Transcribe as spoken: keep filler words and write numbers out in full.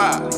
fire.